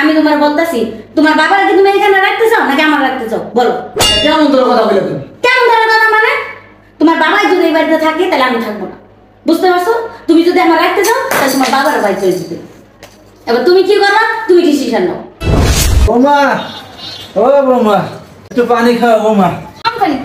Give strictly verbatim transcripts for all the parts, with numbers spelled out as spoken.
আমি তোমার বলতাছি, তোমার বাবারা কি তুমি এখানে রাখতে চাও নাকি আমার রাখতে চাও? বলো। কেমন ধরো কথা বলে তুমি? কেমন ধরো কথা মানে তোমার বাবাই যদি এই বাড়িতে থাকে তাহলে আমি থাকবো না, বুঝতে পারছো? তুমি যদি আমার রাখতে চাও তাহলে তোমার বাবার বাড়ি চলে যেতে। এবার তুমি কি করবা, তুমি ডিসিশন নাও। বৌমা, ও বৌমা, একটু পানি খাও বৌমা। পানি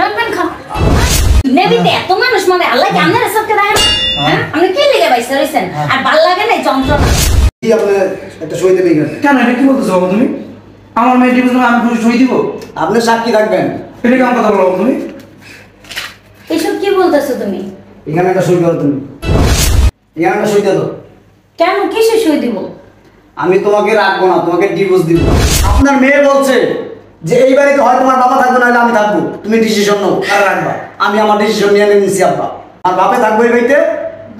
রাখবেন খাও। নেবিতে এত মানুষ মানে আল্লাহ কি আপনারা সবকে দেয় না? হ্যাঁ, আপনি কি লেগে বাইসে রয়েছেন? আর ভাল লাগে না যন্ত্রণা। কি আপনি এটা সই দেবেন কেন? এটা কি বলতেছো তুমি? আমার মেয়ে ডিভিশন আমি পুরো সই দিব? আপনি সাক্ষী রাখবেন। এটা কেমন কথা বলো তুমি? এসব কি বলতেছো তুমি? এখানে একটা সই করো তুমি। এখানে একটা সই দাও। কেন কিসে সই দিব? আমি তোমাকে রাখবো না, তোমাকে ডিভোর্স দিব। আপনার মেয়ে বলছে যে এই বাড়িতে হয় তোমার বাবা থাকবে নাহলে আমি থাকবো, তুমি ডিসিশন নাও আর রাখবা। আমি আমার ডিসিশন নিয়ে নিয়েছি আব্বা, আর বাপে থাকবো এই বাড়িতে,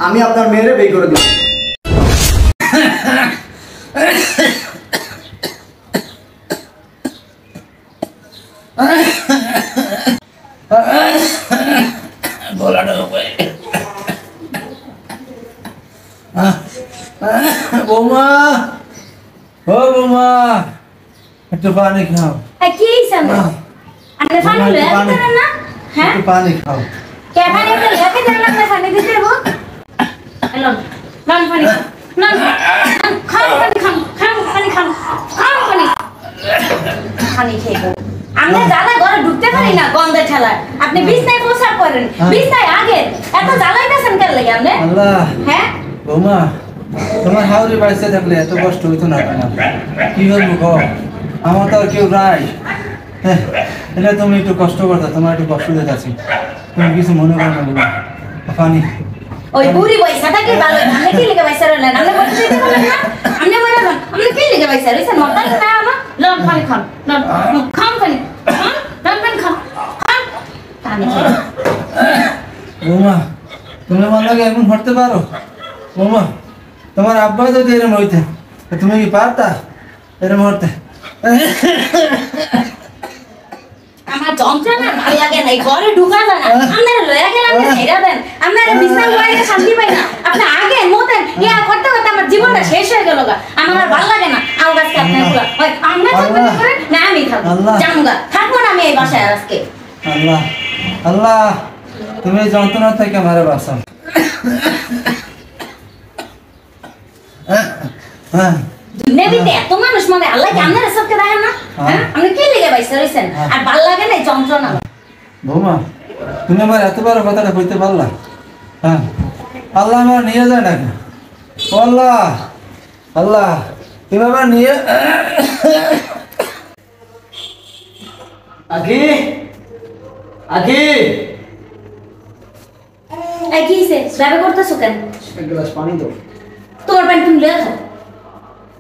আমি আপনার মেয়েরে বেই করে দিব। বৌমা, ও বৌমা, একটু পানি খাও। কি সামনে আপনি পানি লাগতে দেন না? হ্যাঁ, একটু পানি খাও। কে পানি তো লাগতে দেন না? আপনি পানি দিতে হবে। হ্যালো নান পানি নান খাও, পানি খাও, খাও পানি খাও, খাও পানি পানি খেয়ে। আমরা জ্বালা ঘরে ঢুকতে পারি না গন্ধে ঠেলায়। আপনি বিছনায় পোশাক করেন, বিছনায় আগে এত জ্বালাইতেছেন কেন লাগে আপনি? আল্লাহ। হ্যাঁ বৌমা, তোমার হাওড়ি বাড়িতে থাকলে এত কষ্ট হইতো না। কি বলবো গো, আমার তো আর কেউ নাই। হ্যাঁ, এটা তুমি একটু কষ্ট করতে, তোমার একটু কষ্ট দেখাচ্ছি, তুমি কিছু মনে করো না। পানি ওই বুড়ি পয়সা থাকে ভালো। আপনি কি লিখে পয়সা রইলেন? আপনি বলতে দিতে বলেন না, আপনি বলে দেন। আপনি কি লিখে পয়সা রইছেন? মত না আমা লন পানি খান, লন খান পানি, লন পানি খান, খান পানি খান। বৌমা, তুমি আমার লাগে এখন হটতে পারো? বৌমা, তোমার আব্বা যদি এরম হইতে তুমি কি পারতা? এরম হতে আমার যন্ত্রণা ভালো লাগে না, ঘরে ঢুকা যায় না। আপনারা লয়া গেলে আপনি ছেড়া দেন, আপনারা বিছানা বাইরে শান্তি পাই না। আপনি আগে মতেন ইয়া করতে করতে আমার জীবনটা শেষ হয়ে গেল গা। আমার আর ভালো লাগে না। আল গাছকে আপনি বলা ওই আমরা থাকবো না, আমি থাকবো জামগা থাকবো না। আমি এই বাসায় আজকে। আল্লাহ আল্লাহ, তুমি যন্ত্রণা থেকে আমার বাঁচাও। নেবিতে এত মানুষ মানে আল্লাহ কি আপনারা সবকে দেয় না? হ্যাঁ, আপনি কি লিখে বাইসে রয়েছেন? আর ভাল লাগে না যন্ত্রণা। বৌমা, তুমি আমার এত বড় কথাটা কইতে পারলা? হ্যাঁ, আল্লাহ আমার নিয়ে যায় নাকি? আল্লাহ আল্লাহ, তুমি আমার নিয়ে আগে আগে আগে সে স্বাবে করতেছো কেন? এক গ্লাস পানি দাও। তোমার পানি তুমি লয়ে খাও।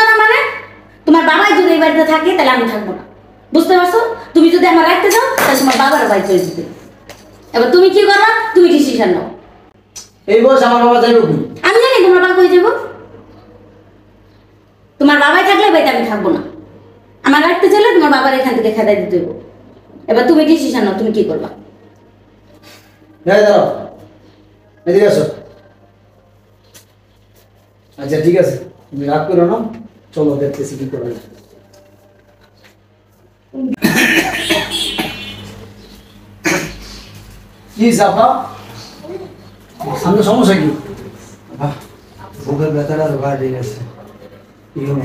কথা মানে তোমার বাবাই যদি এই বাড়িতে থাকে তাহলে আমি থাকবো না, বুঝতে পারছো? তুমি যদি আমার রাখতে চাও তাহলে তোমার বাবার বাড়ি চলে যেতে। এবার তুমি কি করবা, তুমি ডিসিশন নাও। এই বয়স আমার বাবা যাইব? আমি জানি তোমার বাবা কই যাবো। তোমার বাবাই থাকলে বাড়িতে আমি থাকবো না। আমার রাখতে চাইলে তোমার বাবার এখান থেকে খেদাই দিতে হইব। এবার তুমি ডিসিশন নাও, তুমি কি করবা? দাঁড়াও, এদিকে আসো। আচ্ছা ঠিক আছে, তুমি রাগ করো না, চলো দেখতেছি কি করবে। কি যাবা সামনে? সমস্যা কি? বুকের ব্যথাটা বাড়ে গেছে,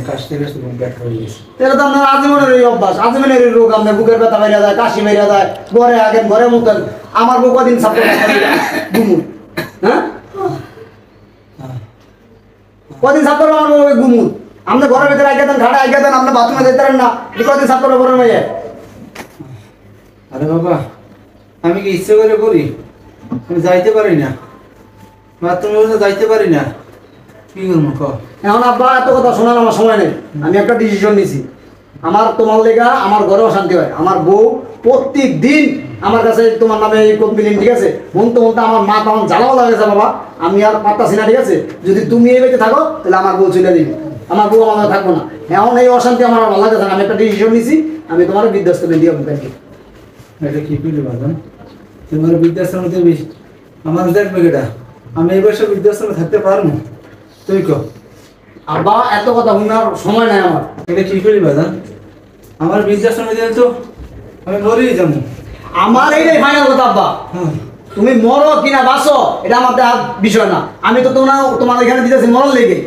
কাশতে গেছে, ব্যথা হয়ে গেছে। এটা তো আপনার আজীবনের এই অভ্যাস, আজীবনের এই রোগ। আপনার বুকের ব্যথা বাইরে যায়, কাশি বাইরে যায়, ঘরে আগেন, ঘরে মুখেন। আমার বউ কদিন সাপোর্ট ঘুমুর? হ্যাঁ, কদিন সাপোর্ট আমার বউ ঘুমুর? আপনি ঘরের ভিতরে আগে দেন, ঘাড়ে আগে দেন, আপনি বাথরুমে যেতে পারেন না। কদিন সাপোর্ট ঘরের মেয়ে? আরে বাবা, আমি কি ইচ্ছে করে করি? আমি যাইতে পারি না, বাথরুমে যাইতে পারি না। কি করবো? এখন আব্বা এত কথা শোনার আমার সময় নেই। আমি একটা ডিসিশন নিয়েছি, আমার তোমার লেগা আমার ঘরেও শান্তি হয়। আমার বউ প্রতিদিন আমার কাছে তোমার নামে এই কমপ্লেন, ঠিক আছে, বলতে বলতে আমার মা তখন জ্বালাও লাগেছে, বাবা আমি আর পারতাছি না, ঠিক আছে, যদি তুমি এই বেঁচে থাকো তাহলে আমার বউ চলে দিবি, আমার বউ আমার থাকবো না। এখন এই অশান্তি আমার ভালো লাগেছে না, আমি একটা ডিসিশন নিয়েছি, আমি তোমার বৃদ্ধাশ্রমে দিয়ে দেবো। এটা কি করলে বাবা, তোমার বৃদ্ধাশ্রমে দেবি? আমার দেখবে এটা, আমি এই বয়সে বৃদ্ধাশ্রমে থাকতে পারবো? তুই কো আব্বা, এত কথা শোনার সময় নাই আমার। এটা কি করলি বাবা, আমার বৃদ্ধাশ্রমে দিলে তো আমি মরেই যাবো। আমার এইটাই ফাইনাল কথা আব্বা, তুমি মরো কিনা বাসো এটা আমার বিষয় না। আমি তো তোমার তোমার এখানে দিতেছি মরণ লেগে,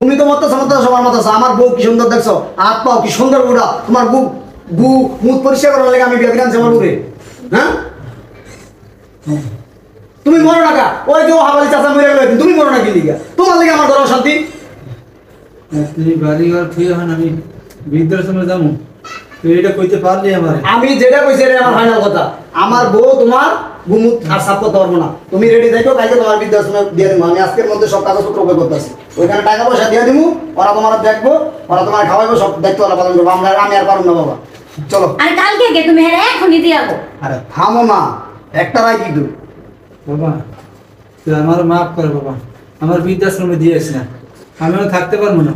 তুমি তো মতো সবার মতো। আমার বউ কি সুন্দর দেখছো, হাত পাও কি সুন্দর বুড়া, তোমার বউ বু মুখ পরিষ্কার করার লেগে আমি বিয়ে আনছি আমার বউরে। হ্যাঁ তুমি মরো না কা, ওই যে হাবালি চাচা মরে গেল, তুমি মরো না কি লিগা? তোমার লেগে আমার ঘরে অশান্তি। তুই বাড়ি ঘর থুয়ে হন আমি বৃদ্ধাশ্রমে যাবো, তুই এটা কইতে পারলি? আমার আমি যেটা কইছি রে আমার ফাইনাল কথা, আমার বউ তোমার গুমুত আর সাপোর্ট করবো না। তুমি রেডি থাকো, কালকে তোমার বৃদ্ধাশ্রমে দিয়ে দেবো। আমি আজকের মধ্যে সব কাগজপত্র উপায় করতেছি, ওইখানে টাকা পয়সা দিয়ে দিবো, ওরা তোমার দেখবো, ওরা তোমার খাওয়াইবো, সব দেখতে ওরা পালন করবো। আমরা আমি আর পারবো না বাবা, চলো। আর কালকে গে তুমি হেরে এখনই দিয়ে যাবো। আরে থামো না, একটা রায় কিন্তু বাবা, তুই আমার মাফ কর বাবা, আমার বৃদ্ধাশ্রমে দিয়ে আসি না, আমিও থাকতে পারবো না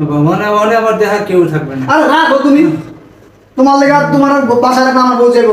বাবা, মনে মনে আমার দেখা কেউ থাকবে না। আরে রাখো তুমি, তোমার লেগে তোমার বাসায় রাখা আমার বউ যাইবো,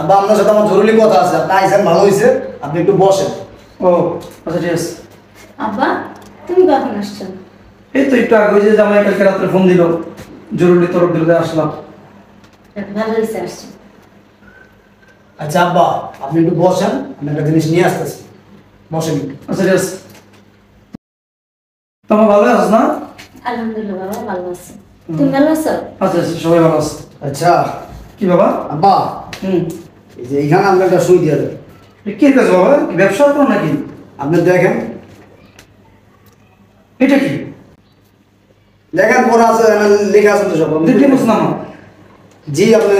আব্বা আপনার সাথে আমার জরুরি কথা আছে, আপনি আইসেন ভালো হয়েছে, আপনি একটু বসেন। ও আচ্ছা ঠিক আছে। আব্বা তুমি কখন আসছো? এই তো একটু আগে, যে জামাই কালকে রাত্রে ফোন দিল, জরুরি তরফ দিল, আসলাম। ভালো হয়েছে আসছো। আচ্ছা আব্বা আপনি একটু বসেন, আমি একটা জিনিস নিয়ে আসতেছি, বসেন। আচ্ছা ঠিক আছে। তোমার ভালো আছো না? আলহামদুলিল্লাহ বাবা ভালো আছি, তুমি ভালো আছো? আচ্ছা সবাই ভালো আছে। আচ্ছা কি বাবা? আব্বা হুম, এই যে এখানে আমরা একটা সুই দিয়ে দেবো। কি কাজ বাবা, ব্যবসা করো নাকি? আপনি দেখেন এটা কি লেখার পড়া আছে, লেখা আছে তো সব নামা। জি আপনি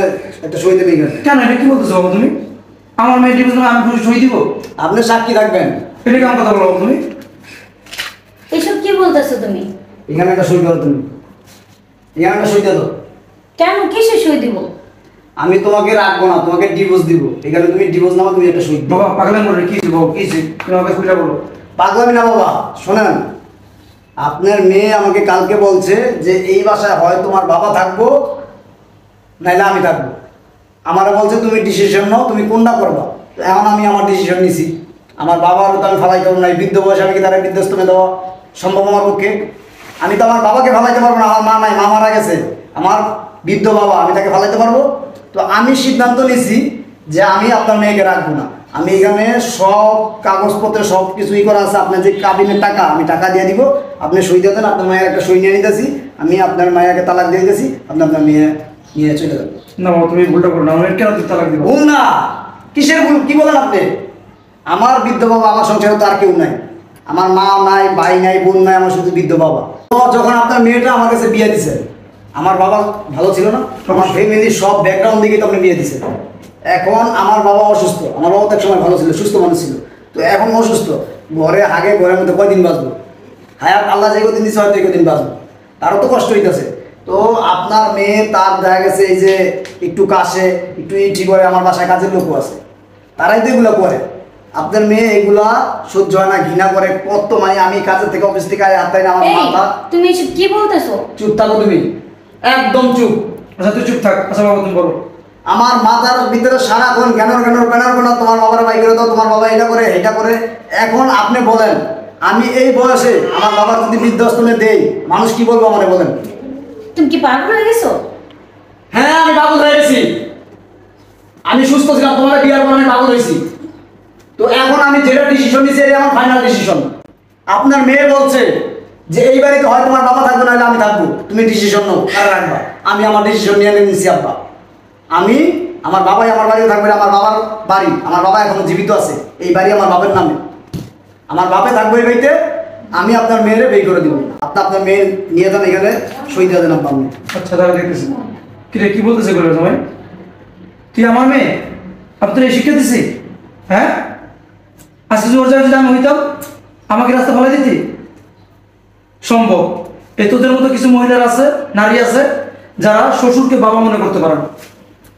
একটা সই দেবেন। কেন এটা কি বলতেছো বাবা তুমি? আমার মেয়ে ডিভোর্স নামে আমি সই দিব? আপনি সাক্ষী থাকবেন। এটা কেমন কথা বলো তুমি, এসব কি বলতেছো তুমি? এখানে একটা সই দাও তুমি, এখানে একটা সই দাও। কেন কিসে সই দিব? আমি তোমাকে রাখবো না, তোমাকে ডিভোর্স দিব। এখানে তুমি ডিভোর্স নাও, তুমি একটা সই দাও। বাবা পাগলামি করে কি দিব, কি সে তোমাকে কইলা বলো? পাগলামি না বাবা, শোনেন আপনার মেয়ে আমাকে কালকে বলছে যে এই বাসায় হয় তোমার বাবা থাকবো নাইলে আমি থাকবো। আমারে বলছে তুমি ডিসিশন নাও, তুমি কোনটা করবা। এখন আমি আমার ডিসিশন নিছি, আমার বাবারও তো আমি ফালাই করবো না, বৃদ্ধ বয়সে আমি কি তারা বৃদ্ধাশ্রমে দেওয়া সম্ভব আমার পক্ষে? আমি তো আমার বাবাকে ফালাইতে পারবো না, আমার মা নাই, মা মারা গেছে, আমার বৃদ্ধ বাবা, আমি তাকে ফালাইতে পারবো? তো আমি সিদ্ধান্ত নিয়েছি যে আমি আপনার মেয়েকে রাখবো না। আমি এখানে সব কাগজপত্রে সব কিছুই করা আছে, আপনার যে কাবিনের টাকা আমি টাকা দিয়ে দিব, আপনি সই দিয়ে দেন। আপনার মায়ের একটা সই নিয়ে নিতেছি, আমি আপনার মায়াকে তালাক দিয়ে দিতেছি, আপনি আপনার মেয়ে নিয়ে চলে যাবেন। না তুমি ভুলটা করো না, কেন তালাক দিব? ভুল না, কিসের ভুল? কী বলেন আপনি? আমার বৃদ্ধ বাবা, আমার সংসারে তো আর কেউ নাই, আমার মা নাই, ভাই নাই, বোন নাই, আমার শুধু বৃদ্ধ বাবা। তো যখন আপনার মেয়েটা আমার কাছে বিয়ে দিছে, আমার বাবা ভালো ছিল না, আমার ফ্যামিলি সব ব্যাকগ্রাউন্ড দিকে তো আপনি বিয়ে দিছে। এখন আমার বাবা অসুস্থ, আমার বাবা তো এক সময় ভালো ছিল, সুস্থ মানুষ ছিল, তো এখন অসুস্থ, ঘরে হাগে ঘরের মধ্যে কয়দিন বাঁচবো? হায়াত আল্লাহ যে কদিন দিচ্ছে হয়তো এই কদিন বাঁচবো, তারও তো কষ্ট হইতেছে। তো আপনার মেয়ে তার দেখা গেছে এই যে একটু কাশে একটু ইটি করে, আমার বাসায় কাজের লোকও আছে, তারাই তো এগুলো করে। আপনার মেয়ে এগুলা সহ্য হয় না, ঘৃণা করে। কত মানে আমি কাজের থেকে অফিস থেকে হাত পাই না আমার মাথা। তুমি এসব কি বলতেছো? চুপ থাকো তুমি, একদম চুপ। আচ্ছা তুই চুপ থাক। আচ্ছা বাবা তুমি বলো। আমার মাথার ভিতরে সারাক্ষণ জ্ঞানর জ্ঞানর ব্যানার গোনা, তোমার বাবার বাই করে দাও, তোমার বাবা এটা করে এটা করে। এখন আপনি বলেন আমি এই বয়সে আমার বাবার যদি বৃদ্ধাশ্রমে দেই, মানুষ কি বলবো আমারে বলেন? তুমি কি পাগল হয়ে গেছো? হ্যাঁ আমি পাগল হয়ে গেছি, আমি সুস্থ ছিলাম, তোমার বিয়ার পর আমি পাগল হয়েছি। তো এখন আমি যেটা ডিসিশন নিয়েছি এটা আমার ফাইনাল ডিসিশন। আপনার মেয়ে বলছে যে এই বাড়িতে হয় তোমার বাবা থাকবে নাহলে আমি থাকবো, তুমি ডিসিশন নাও আর রাখবা। আমি আমার ডিসিশন নিয়ে নিয়েছি আব্বা, আমি আমার বাবাই আমার বাড়িতে থাকবে, আমার বাবার বাড়ি, আমার বাবা এখন জীবিত আছে, এই বাড়ি আমার বাবার নামে, আমার বাপে থাকবে এই বাড়িতে, আমি আপনার মেয়েরে বেই করে দিব। আপনি আপনার মেয়ে নিয়ে যান এখানে সই দিয়ে দেন। আপনি আচ্ছা দাঁড়া দেখতেছি কিরে কি বলতেছে করে ভাই, তুই আমার মেয়ে আপনি এই শিক্ষা দিছি, হ্যাঁ আজকে জোর জায়গা যদি আমি হইতাম আমাকে রাস্তা ফেলে দিতি? সম্ভব? এ তোদের মতো কিছু মহিলার আছে, নারী আছে যারা শ্বশুরকে বাবা মনে করতে পারে না,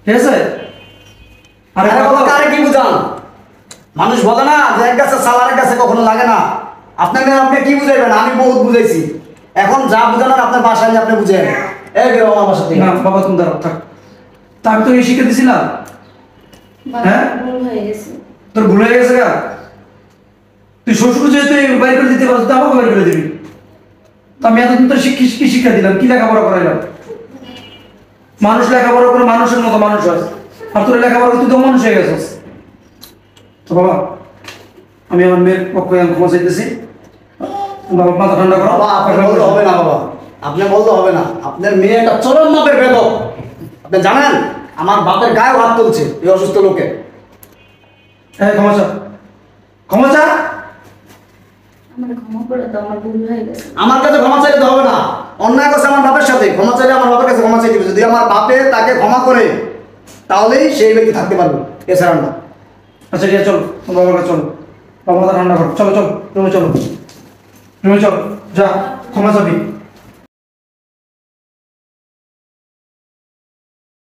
ঠিক আছে? আরে বাবা কারে কি বুঝান, মানুষ বলে না যে এক গাছে ছাল আরেক গাছে কখনো লাগে না। আপনার মেয়ে আপনি কি বুঝাইবেন? আমি বহুত বুঝাইছি, এখন যা বুঝানোর আপনার বাসায় আপনি বুঝেন। এই বেরো আমার বাসা থেকে। না বাবা তুমি দাঁড়াও, থাক তা আমি তো এই শিখে দিছি না, হ্যাঁ ভুল হয়ে গেছে তোর, ভুল হয়ে গেছে গা। তুই শ্বশুর যেহেতু বাড়ি করে দিতে পারো, আমাকে বাড়ি করে দিবি। আমি এত তোর কি শিক্ষা দিলাম, কি লেখাপড়া করাইলাম? মানুষ লেখাপড়া করে মানুষের মতো মানুষ হয়, আর তোর লেখাপড়া তুই তো মানুষ হয়ে গেছিস। তো বাবা আমি আমার মেয়ের পক্ষ ক্ষমা চাইতেছি, মাথা ঠান্ডা করো। বলতে হবে না বাবা, আপনি বলতে হবে না, আপনার মেয়ে একটা চরম মাপের বেদক। আপনি জানেন আমার বাপের গায়ে হাত তুলছে এই অসুস্থ লোকে। হ্যাঁ ক্ষমা চা, ক্ষমা চা, আমার কাছে ক্ষমা চাইতে হবে না। অন্যায় কাছে আমার বাপের সাথে ক্ষমা চাইলে আমার বাপের কাছে ক্ষমা চাইতে হবে। যদি আমার বাপে তাকে ক্ষমা করে তাহলেই সেই ব্যক্তি থাকতে পারবে, এছাড়া না। আচ্ছা ঠিক আছে চলো, তোমার বাবার কাছে চলো, বাবা মাথা ঠান্ডা করো, চলো চলো রুমে চলো, রুমে চলো, যা ক্ষমা চাবি।